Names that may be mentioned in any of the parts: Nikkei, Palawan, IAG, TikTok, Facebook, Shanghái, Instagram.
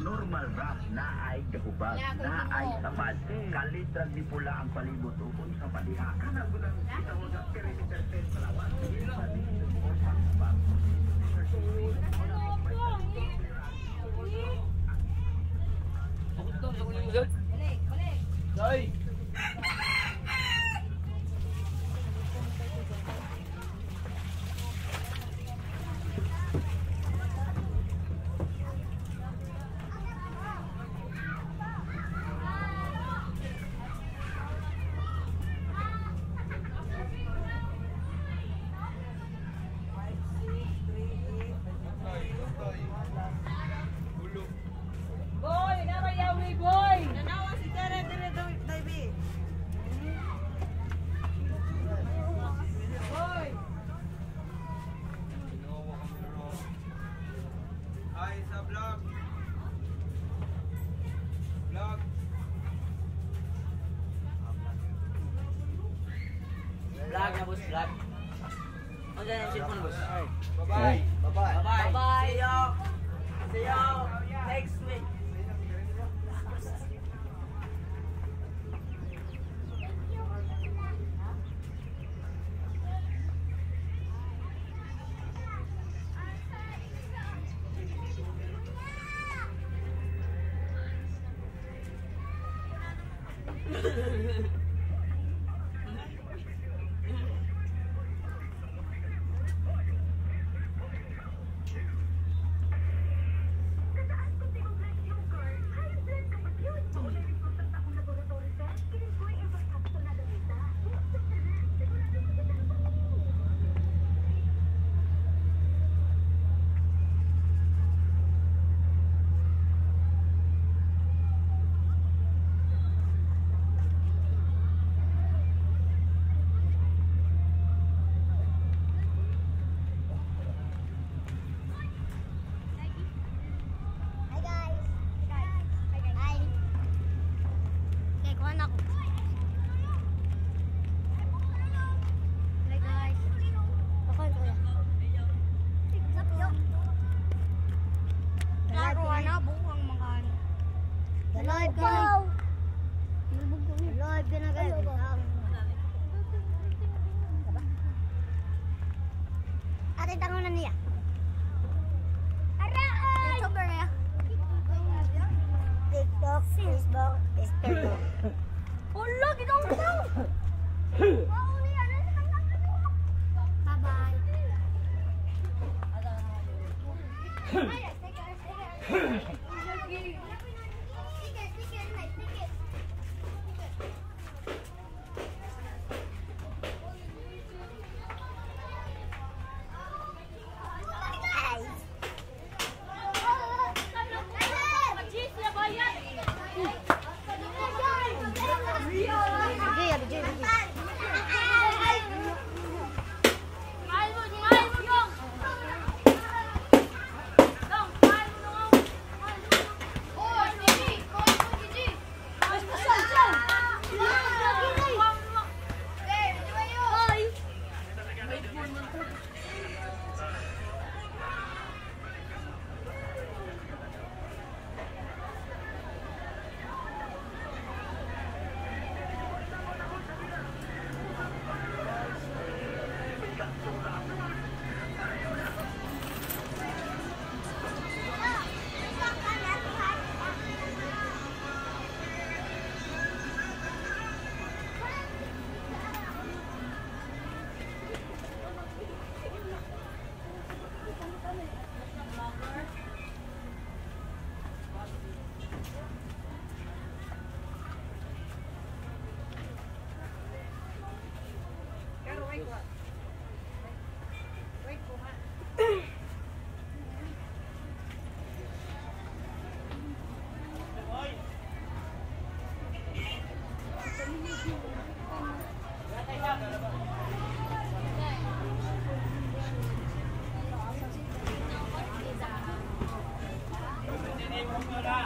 Normal rap na ay kahubad, na ay tapat, kalitrag ni pula ang palibot upon sa paliha. Kanagulang kita mo sa perimeter 10 palawan. Balik! Bye-bye. Bye-bye. Bye-bye. See y'all next week. TikTok, Facebook, Instagram. Ulog, ikaw ang daw! Bye-bye. Hi.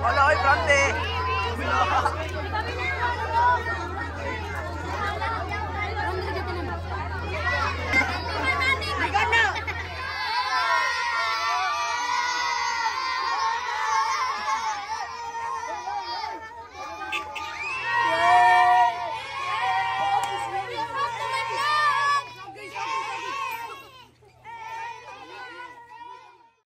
Hola, hoy pronto.